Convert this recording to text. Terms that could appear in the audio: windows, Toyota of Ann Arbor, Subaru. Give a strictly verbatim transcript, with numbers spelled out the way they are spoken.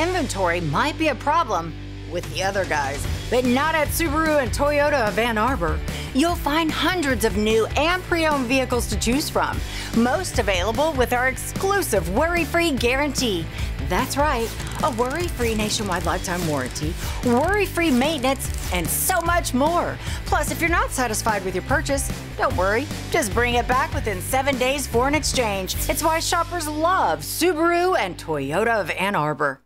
inventory might be a problem with the other guys, but not at Subaru and Toyota of Ann Arbor. You'll find hundreds of new and pre-owned vehicles to choose from, most available with our exclusive worry-free guarantee. That's right, a worry-free nationwide lifetime warranty, worry-free maintenance, and so much more. Plus, if you're not satisfied with your purchase, don't worry, just bring it back within seven days for an exchange. It's why shoppers love Subaru and Toyota of Ann Arbor.